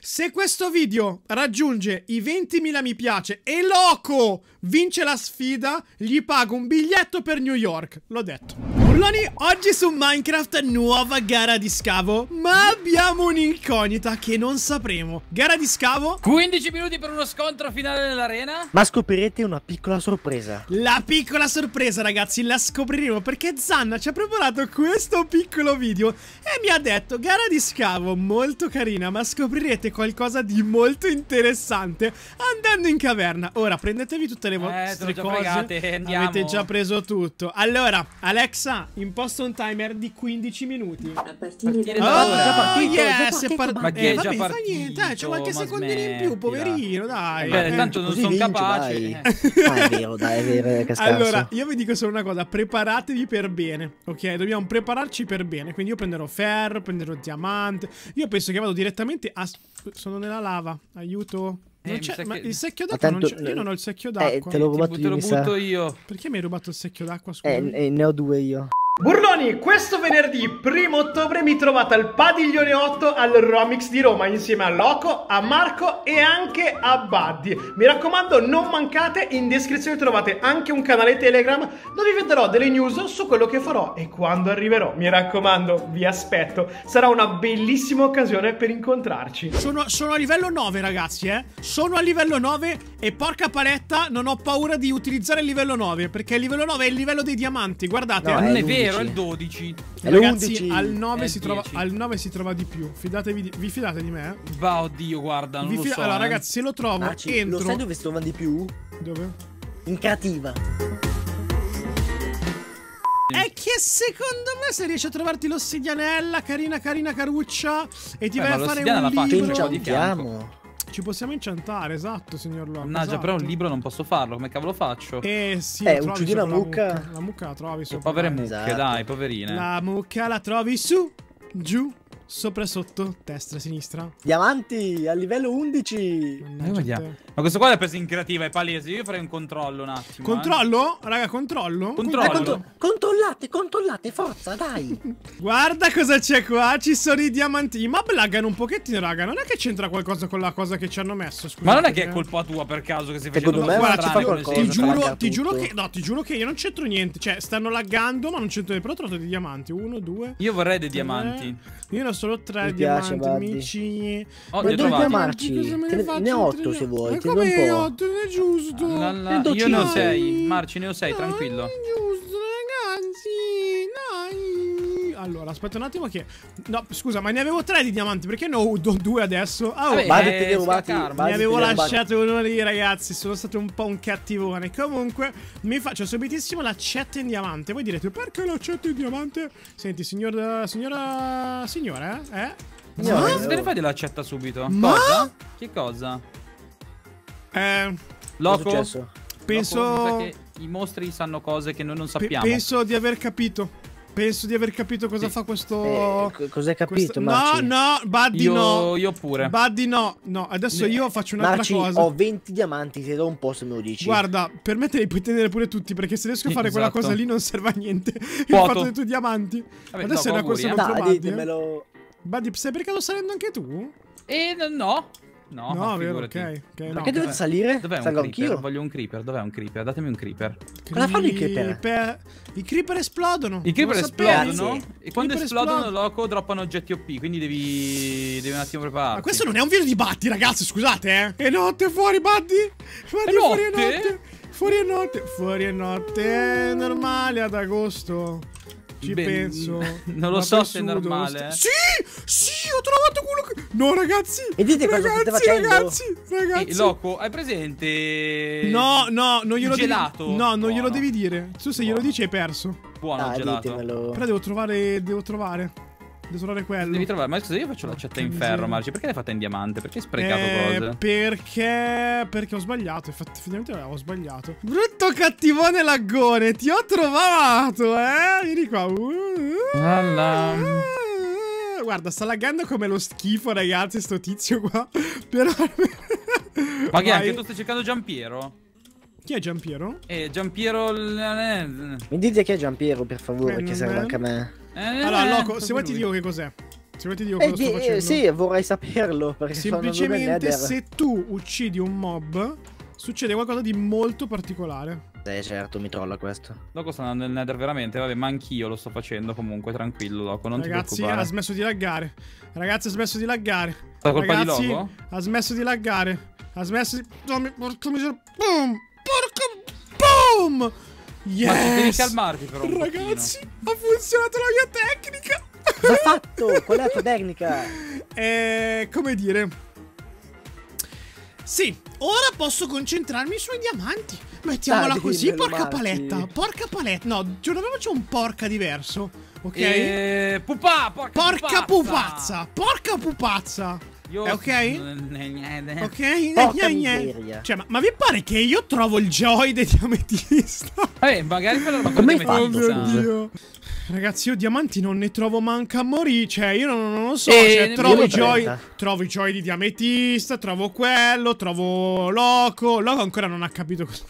Se questo video raggiunge i 20.000 mi piace e Loco vince la sfida, gli pago un biglietto per New York. L'ho detto. Burloni, oggi su Minecraft nuova gara di scavo, ma abbiamo un'incognita che non sapremo. Gara di scavo. 15 minuti per uno scontro finale nell'arena. Ma scoprirete una piccola sorpresa. La piccola sorpresa, ragazzi, la scopriremo perché Zanna ci ha preparato questo piccolo video e mi ha detto gara di scavo molto carina, ma scoprirete qualcosa di molto interessante andando in caverna. Ora prendetevi tutte le vostre cose. Pregate, avete già preso tutto. Allora Alexa, imposta un timer di 15 minuti a partire da ora. Vabbè, c'è qualche secondino in più, poverino, dai. Bene, tanto non sono capace. Allora io vi dico solo una cosa: preparatevi per bene, ok? Dobbiamo prepararci per bene. Quindi io prenderò ferro, prenderò diamante. Io penso che vado direttamente a... Sono nella lava, aiuto. Non c'è, ma che... il secchio d'acqua non c'è. Io non ho il secchio d'acqua. Te lo butto io. Perché mi hai rubato il secchio d'acqua? Ne ho due io. Burloni, questo venerdì 1° ottobre mi trovate al Padiglione 8 al Romics di Roma insieme a Loco, a Marco e anche a Buddy. Mi raccomando, non mancate. In descrizione trovate anche un canale Telegram dove vi vedrò delle news su quello che farò e quando arriverò. Mi raccomando, vi aspetto. Sarà una bellissima occasione per incontrarci. Sono a livello 9, ragazzi, eh. Sono a livello 9 e porca paletta, non ho paura di utilizzare il livello 9 perché il livello 9 è il livello dei diamanti. Guardate, no, non è vero. Era il 12. Ragazzi, al 9 si trova, al 9 si trova di più. Fidatevi di... Vi fidate di me? Va, oddio, guarda, non lo so. Allora, ragazzi, se lo trovo, entro. Lo sai dove si trova di più? Dove? In cattiva. È che secondo me se riesci a trovarti l'ossidianella, carina caruccia, e ti vai a fare un libro di fianco. Ci possiamo incantare, esatto, signor Loco. No, esatto. Già, però un libro non posso farlo. Come cavolo faccio? Sì, uccidi la mucca. La mucca la trovi su. Povere mucche, esatto. Dai, poverine. La mucca la trovi su, giù, sopra, sotto, destra, sinistra. Diamanti a livello 11. Ma questo qua l'ha preso in creativa, è palese. Io farei un controllo un attimo. Controllo? Raga, controllo? Controllo. Controllate, forza, dai. Guarda cosa c'è qua. Ci sono i diamanti. I map laggano un pochettino, raga. Non è che c'entra qualcosa con la cosa che ci hanno messo. Scusate, ma non è che è colpa tua per caso che si faccia tutto? Guarda, qualcosa, ti giuro che io non c'entro niente. Cioè, stanno laggando, ma non c'entro niente. Però ho trovato dei diamanti. 1, 2. Io vorrei dei diamanti. Io ne ho solo 3 diamanti, amici. Ma dove chiamarci? Ne ho 8 se vuoi. Come 8? Non è giusto. Io ne ho 6, Marci, ne ho 6, tranquillo. Non è giusto, ragazzi. Dai. Allora, aspetta un attimo che... No, scusa, ma ne avevo 3 di diamanti. Perché ne ho 2 adesso? Oh, ne avevo lasciato uno lì, ragazzi. Sono stato un po' un cattivone. Comunque, mi faccio subitissimo l'accetta in diamante. Voi direte, perché l'accetta in diamante? Senti, signora? No, te ne fai dell'accetta subito. Ma? Cosa? Che cosa? Loco, penso Loco, che i mostri sanno cose che noi non sappiamo. Penso di aver capito. Cosa fa questo. Cos'hai capito? Marci? No, Buddy, no. Io pure. Buddy, no. No, adesso io faccio un'altra cosa. Ho 20 diamanti, te do un po' se me lo dici. Guarda, per me te li puoi tenere pure tutti, perché se riesco a fare quella cosa lì non serve a niente. Io ho fatto dei tuoi diamanti. Vabbè, adesso è una cosa contro Buddy. Buddy, stai per caso salendo anche tu? No. No, vero, ok. Perché dovete salire? Salgo anch'io. Voglio un creeper. Dov'è un creeper? Datemi un creeper. Cosa fanno i creeper? I creeper esplodono. E quando esplodono, Loco, droppano oggetti OP. Quindi devi un attimo prepararti. Ma questo non è un video di Buddy, ragazzi, scusate, eh. È notte fuori, Buddy. Fuori è notte. È normale ad agosto. Ci penso. Non lo so se è normale. Sì, ho trovato quello che... No, ragazzi. E dite ragazzi. Loco, hai presente? No, non glielo devi dire. No, non glielo devi dire. Tu se glielo dici hai perso. Buono il gelato. Ditemelo. Però devo trovare quello. Devi trovare. Ma scusa, io faccio l'accetta in ferro, Marci. Perché l'hai fatta in diamante? Perché hai sprecato cose? Perché ho sbagliato. Infatti, finalmente ho sbagliato. Brutto cattivone laggone. Ti ho trovato, eh. Vieni qua. Guarda, sta laggando come lo schifo, ragazzi, sto tizio qua. Però... Ma che anche tu stai cercando Giampiero? Chi è Giampiero? Giampiero... Mi dite chi è Giampiero, per favore, che serve anche a me. Allora, Loco, se vuoi ti dico che cos'è. ragazzi, ma ti dico cosa sto facendo. Sì, vorrei saperlo, perché semplicemente se tu uccidi un mob succede qualcosa di molto particolare. Certo, mi trolla questo. Loco sta andando nel Nether veramente, vabbè, ma anch'io lo sto facendo comunque, tranquillo Loco, non ti preoccupare. Ragazzi, ha smesso di laggare. Ragazzi, ha smesso di laggare. La colpa di Loco? Ha smesso di laggare. Ha smesso di... Porca miseria. Boom! Porca... Boom! Yes! Ma devi calmarti però un ragazzi, ha funzionato la mia tecnica! L'ha fatto! Qual è la tua tecnica? Come dire... Sì, ora posso concentrarmi sui diamanti. Mettiamola così, porca paletta. Porca paletta. No, ce l'avevo c'è un porca diverso. Ok? Pupà, porca pupazza. Porca pupazza. Ok? Ok? Cioè, ma vi pare che io trovo il joy dei diametista? Magari per la diametista. Oh mio Dio. Ragazzi, io diamanti non ne trovo manca a morire. Cioè, io non lo so. Cioè, trovo i joy di diametista, trovo quello, trovo Loco. Loco ancora non ha capito cosa.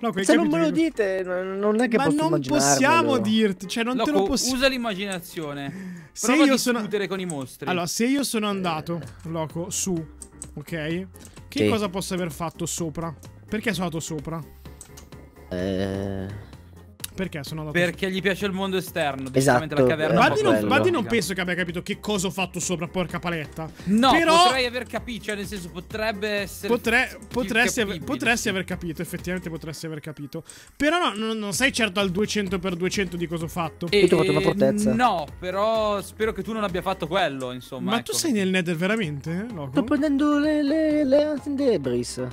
Loco, se non me lo dite, non è che posso immaginarmelo. Ma non possiamo dirti. Cioè, non te lo posso. Usa l'immaginazione. Se io sono a discutere con i mostri. Allora, se io sono andato, Loco, su, ok? Che cosa posso aver fatto sopra? Perché sono andato sopra? Perché sono andato? Perché gli piace il mondo esterno. Esatto. La caverna. Badi non penso che abbia capito che cosa ho fatto sopra, porca paletta. No, però potrei aver capito. Cioè, nel senso, potrebbe essere. Potresti aver capito. Effettivamente, potresti aver capito. Però, no, non sei certo al 200x200 di cosa ho fatto. E tu ho fatto una fortezza. No, però spero che tu non abbia fatto quello. Insomma, ma ecco. Tu sei nel Nether veramente? Loco? Sto prendendo le debris.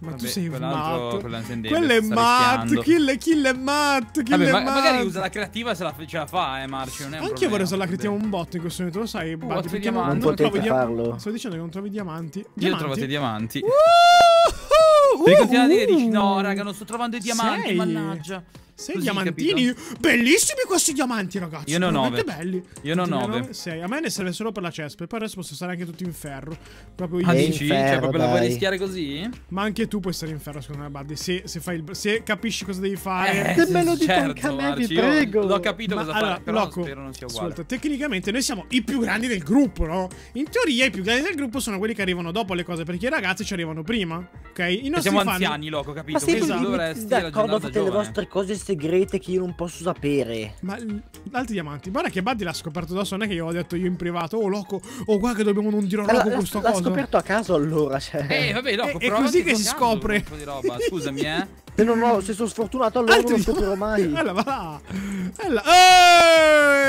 Ma vabbè, tu sei matto. Quello è matto. Kill è matto. Magari usa la creativa se ce la fa, Marci. Non è un problema. Anche io vorrei usare la creativa un botto in questo momento, lo sai. Perché non potete farlo. Sto dicendo che non trovi diamanti. Io ho trovato i diamanti. Devi continuare a dire, dici, no, raga, non sto trovando i diamanti. Mannaggia. Sei diamantini. Capito? Bellissimi questi diamanti, ragazzi. Io ne ho 9. Belli. Io ne ho 9. A me ne serve solo per la chest. Poi adesso posso stare anche tutti in ferro. Proprio io. Dici? Cioè, proprio la puoi rischiare così? Ma anche tu puoi stare in ferro, secondo me, Buddy. Se capisci cosa devi fare. Se me lo dico anche a me, vi prego. L'ho capito cosa fare, però Loco, spero non sia uguale. Ascolta, tecnicamente noi siamo i più grandi del gruppo, no? In teoria i più grandi del gruppo sono quelli che arrivano dopo le cose, perché i ragazzi ci arrivano prima. Ok? I nostri siamo anziani, Loco, capito? Dovresti d'accordo, fate le vostre cose segrete che io non posso sapere. Ma altri diamanti. Guarda che Buddy l'ha scoperto da solo. Non è che io ho detto io in privato. Oh Loco, oh guarda che dobbiamo non dire a Loco questa cosa. L'ha scoperto a caso allora, cioè. Vabbè Loco, è così che si scopre un po' di roba. Scusami se sono sfortunato allora non lo scoprirò mai. Allora va là.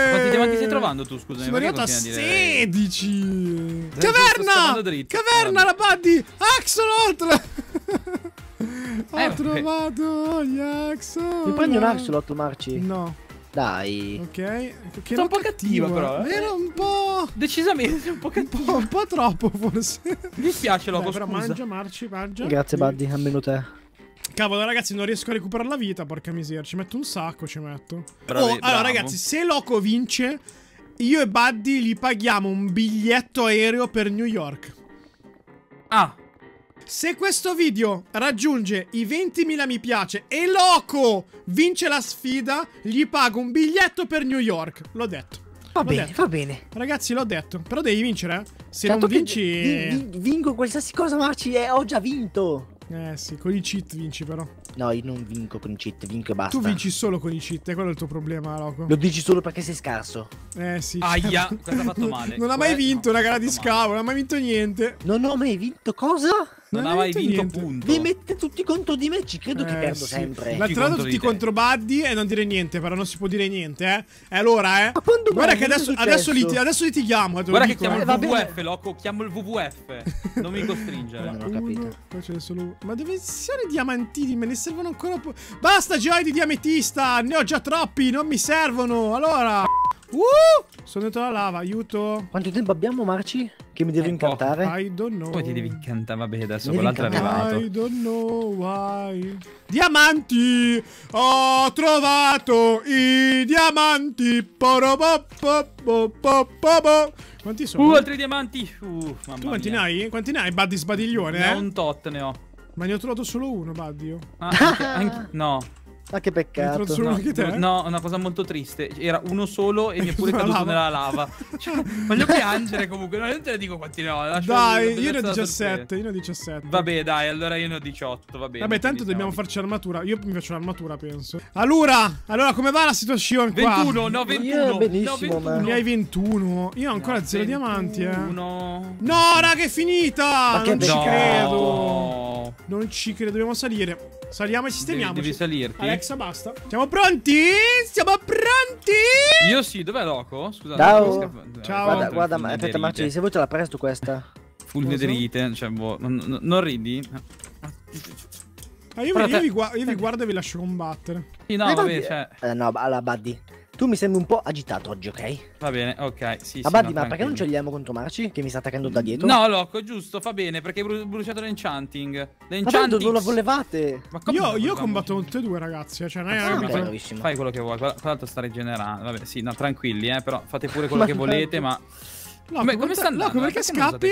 Quanti diamanti stai trovando tu, scusami? Sono arrivato a 16. Caverna. Caverna la Buddy. Axolotl. Ho trovato gli axolotl. Mi prendi un axolotl, Marci? No. Dai. Ok. Sono un po' cattiva però. Era un po'. Decisamente un po' cattiva. Un po' troppo forse. Mi dispiace Loco, scusa. Però mangia, Marci, mangia. Grazie Buddy, almeno te. Cavolo ragazzi, non riesco a recuperare la vita, porca miseria. Ci metto un sacco, ci metto. Allora ragazzi, se Loco vince, io e Buddy gli paghiamo un biglietto aereo per New York. Ah. Se questo video raggiunge i 20.000 mi piace e Loco vince la sfida, gli pago un biglietto per New York. L'ho detto. Va bene. Ragazzi, l'ho detto. Però devi vincere, eh. Se certo non vinci... Vinco qualsiasi cosa, Marci, ho già vinto. Sì, con i cheat vinci però. No, io non vinco con i cheat, vinco e basta. Tu vinci solo con i cheat, quello è il tuo problema, Loco. Lo dici solo perché sei scarso. Sì. Aia, cosa ha fatto male. Non ha mai vinto una gara di scavo, non ha mai vinto niente. Non ho mai vinto cosa? Non ha mai vinto niente. Punto. Vi mette tutti contro di me, ci credo che perdo sempre. L'ha tirato tutti contro Buddy e non dire niente, però non si può dire niente, eh. Allora, eh. Guarda che adesso litighiamo. Guarda che chiamo il WWF, Loco, chiamo il WWF. Non mi costringere. Non ho capito. Poi c'è solo... Ma dove sono i diamantini? Me ne servono ancora un po'. Basta joy di diametista. Ne ho già troppi. Non mi servono. Allora sono dentro la lava. Aiuto. Quanto tempo abbiamo, Marci? Che mi devo incantare? I don't know. Poi ti devi incantare. Vabbè adesso con l'altra è arrivato. I don't know why. Diamanti. Ho trovato i diamanti. Quanti sono? Altri diamanti. Tu quanti ne hai? Quanti ne hai, Buddy sbadiglione? Ne ho un tot ne ho. Ma ne ho trovato solo uno, Buddy. No. Ah, che peccato. No, una cosa molto triste. Era uno solo e mi è pure caduto nella lava. Cioè, voglio piangere comunque. No, non te ne dico quanti no. Dai, io ne ho 17. Vabbè, dai, allora io ne ho 18. Va bene, vabbè, tanto dobbiamo farci l'armatura. Io mi faccio l'armatura, penso. Allora, come va la situazione qua? 21, no, 21. Benissimo, no, ne hai 21. Io ho ancora 0 diamanti, eh. No, raga, è finita. Non ci credo. Non ci credo, dobbiamo salire. Saliamo e sistemiamoci. Devi salirti. Alexa, basta. Siamo pronti? Io sì, dov'è Loco? Scusate. Ciao. Guarda, aspetta, Marci, se vuoi te la presto questa. Full netherite, cioè, boh, non ridi? Ah, io vi guardo e vi lascio combattere. Sì, no, vabbè, cioè... No, allora, Buddy, tu mi sembri un po' agitato oggi, ok? Va bene, ok, sì, Buddy, no, ma perché non ci alliamo contro Marci, che mi sta attaccando da dietro? No, Loco, giusto, fa bene, perché hai bruciato l'enchanting. L'enchanting non lo volevate. Ma io combatto con te due, ragazzi, cioè, fai quello che vuoi, tra l'altro sta regenerando. Vabbè, sì, no, tranquilli, però fate pure quello che volete, ma... Loco, come sta andando? Loco, perché scappi?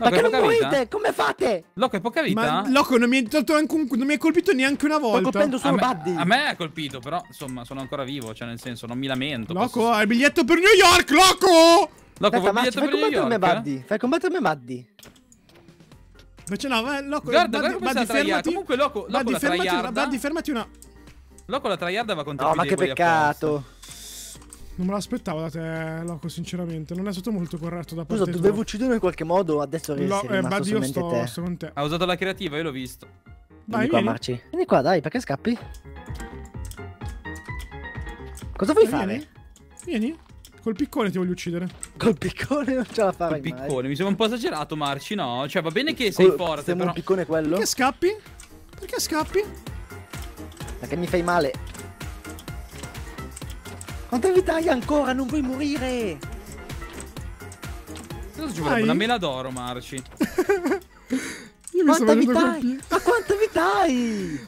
Ma che non morite? Come fate? Loco, è poca vita? Ma, Loco, non mi hai colpito neanche una volta. Sto colpendo solo Buddy. A me ha colpito, però, insomma, sono ancora vivo. Cioè, nel senso, non mi lamento. Loco, hai il biglietto per New York, Loco! Loco, il biglietto per New York. Fai combattere me, Buddy. Invece no, Loco, Buddy, fermati. Comunque, Loco, la traiarda... Buddy, fermati una... Loco, la traiarda va contro... No, ma che peccato. Non me l'aspettavo da te, Loco, sinceramente. Non è stato molto corretto da parte tua. Scusa, dovevo ucciderlo in qualche modo, adesso riesci rimasto solamente te. Io sto con te. Ha usato la creativa, io l'ho visto. Vieni qua, Marci. Vieni qua, dai, perché scappi? Cosa vuoi fare? Vieni. Col piccone ti voglio uccidere. Col piccone non ce la farai mai. Col piccone, mi sembra un po' esagerato, Marci, no? Cioè, va bene che sei forte, però... un piccone quello? Perché scappi? Perché scappi? Perché mi fai male. Quanta vita hai ancora? Non vuoi morire? Cosa ci vorrebbe? Una mela d'oro, Marci. Io mi sono venuto colpito. Ma quanta vita hai?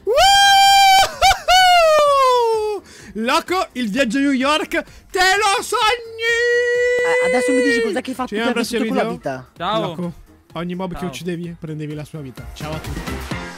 Loco, il viaggio a New York te lo sogni! Adesso mi dici cos'è che hai fatto per la vita. Ciao. Loco, ogni mob che uccidevi prendevi la sua vita. Ciao a tutti.